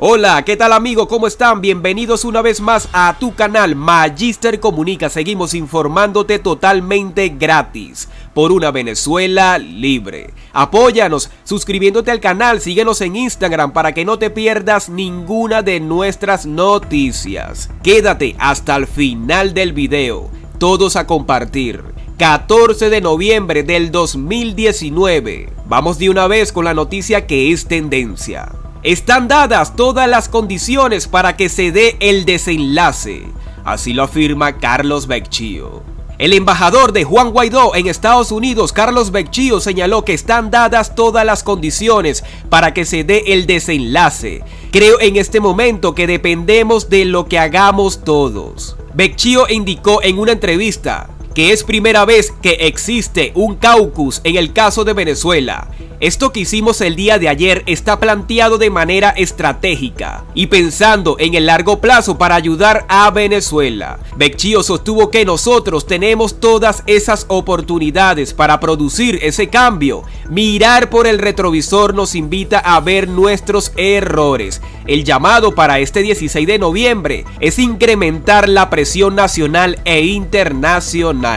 Hola, ¿qué tal amigos? ¿Cómo están? Bienvenidos una vez más a tu canal Magister Comunica. Seguimos informándote totalmente gratis por una Venezuela libre. Apóyanos suscribiéndote al canal, síguenos en Instagram para que no te pierdas ninguna de nuestras noticias. Quédate hasta el final del video. Todos a compartir. 14 de noviembre del 2019. Vamos de una vez con la noticia que es tendencia. Están dadas todas las condiciones para que se dé el desenlace, así lo afirma Carlos Vecchio. El embajador de Juan Guaidó en Estados Unidos, Carlos Vecchio, señaló que están dadas todas las condiciones para que se dé el desenlace. Creo en este momento que dependemos de lo que hagamos todos. Vecchio indicó en una entrevista que es primera vez que existe un caucus en el caso de Venezuela. Esto que hicimos el día de ayer está planteado de manera estratégica y pensando en el largo plazo para ayudar a Venezuela. Vecchio sostuvo que nosotros tenemos todas esas oportunidades para producir ese cambio. Mirar por el retrovisor nos invita a ver nuestros errores. El llamado para este 16 de noviembre es incrementar la presión nacional e internacional.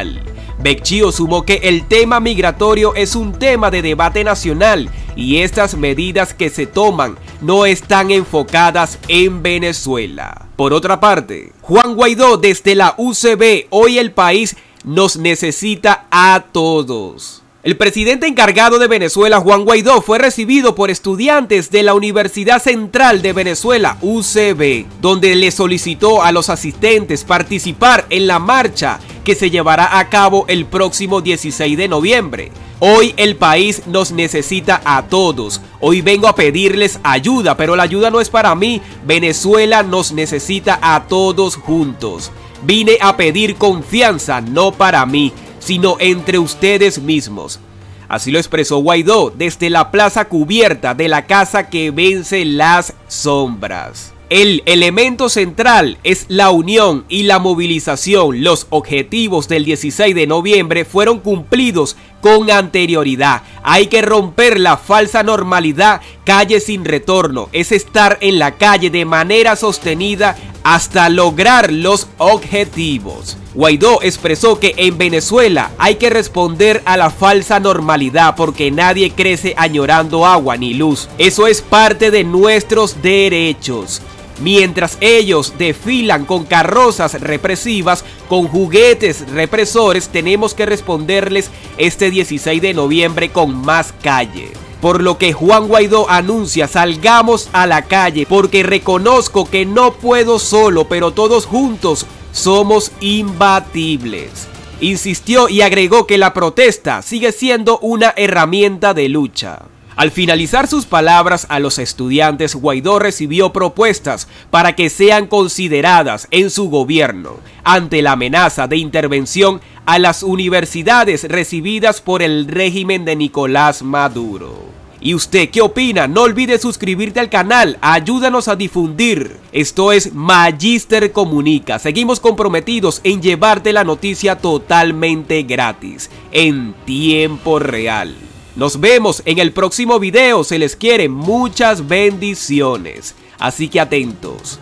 Vecchio sumó que el tema migratorio es un tema de debate nacional y estas medidas que se toman no están enfocadas en Venezuela. Por otra parte, Juan Guaidó desde la UCV, hoy el país nos necesita a todos. El presidente encargado de Venezuela, Juan Guaidó, fue recibido por estudiantes de la Universidad Central de Venezuela, UCV, donde le solicitó a los asistentes participar en la marcha que se llevará a cabo el próximo 16 de noviembre. Hoy el país nos necesita a todos. Hoy vengo a pedirles ayuda, pero la ayuda no es para mí. Venezuela nos necesita a todos juntos. Vine a pedir confianza, no para mí, sino entre ustedes mismos. Así lo expresó Guaidó desde la plaza cubierta de la casa que vence las sombras. El elemento central es la unión y la movilización. Los objetivos del 16 de noviembre fueron cumplidos con anterioridad. Hay que romper la falsa normalidad, calle sin retorno. Es estar en la calle de manera sostenida hasta lograr los objetivos. Guaidó expresó que en Venezuela hay que responder a la falsa normalidad porque nadie crece añorando agua ni luz. Eso es parte de nuestros derechos. Mientras ellos desfilan con carrozas represivas, con juguetes represores, tenemos que responderles este 16 de noviembre con más calle. Por lo que Juan Guaidó anuncia, salgamos a la calle porque reconozco que no puedo solo, pero todos juntos somos imbatibles. Insistió y agregó que la protesta sigue siendo una herramienta de lucha. Al finalizar sus palabras a los estudiantes, Guaidó recibió propuestas para que sean consideradas en su gobierno ante la amenaza de intervención a las universidades recibidas por el régimen de Nicolás Maduro. ¿Y usted qué opina? No olvides suscribirte al canal, ayúdanos a difundir. Esto es Magister Comunica. Seguimos comprometidos en llevarte la noticia totalmente gratis, en tiempo real. Nos vemos en el próximo video, se les quiere, muchas bendiciones. Así que atentos.